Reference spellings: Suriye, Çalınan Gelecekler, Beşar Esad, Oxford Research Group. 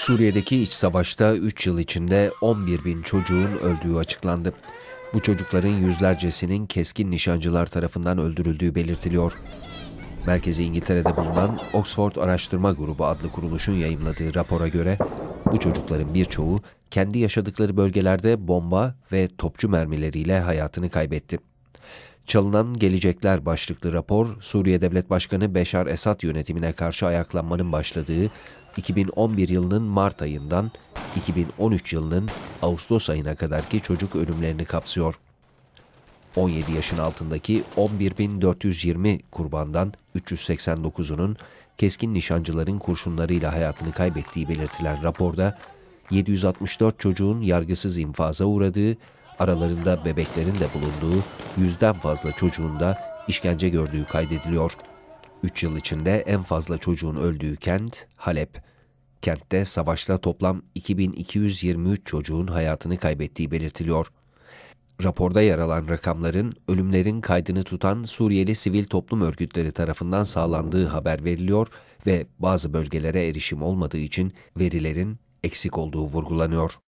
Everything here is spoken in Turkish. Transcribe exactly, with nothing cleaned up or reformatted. Suriye'deki iç savaşta üç yıl içinde on bir bin çocuğun öldüğü açıklandı. Bu çocukların yüzlercesinin keskin nişancılar tarafından öldürüldüğü belirtiliyor. Merkezi İngiltere'de bulunan Oxford Araştırma Grubu adlı kuruluşun yayımladığı rapora göre bu çocukların birçoğu kendi yaşadıkları bölgelerde bomba ve topçu mermileriyle hayatını kaybetti. Çalınan Gelecekler başlıklı rapor, Suriye Devlet Başkanı Beşar Esad yönetimine karşı ayaklanmanın başladığı iki bin on bir yılının Mart ayından iki bin on üç yılının Ağustos ayına kadarki çocuk ölümlerini kapsıyor. on yedi yaşın altındaki on bir bin dört yüz yirmi kurbandan üç yüz seksen dokuzunun keskin nişancıların kurşunlarıyla hayatını kaybettiği belirtilen raporda, yedi yüz altmış dört çocuğun yargısız infaza uğradığı, aralarında bebeklerin de bulunduğu yüzden fazla çocuğun da işkence gördüğü kaydediliyor. üç yıl içinde en fazla çocuğun öldüğü kent Halep. Kentte savaşla toplam iki bin iki yüz yirmi üç çocuğun hayatını kaybettiği belirtiliyor. Raporda yer alan rakamların, ölümlerin kaydını tutan Suriyeli sivil toplum örgütleri tarafından sağlandığı haber veriliyor ve bazı bölgelere erişim olmadığı için verilerin eksik olduğu vurgulanıyor.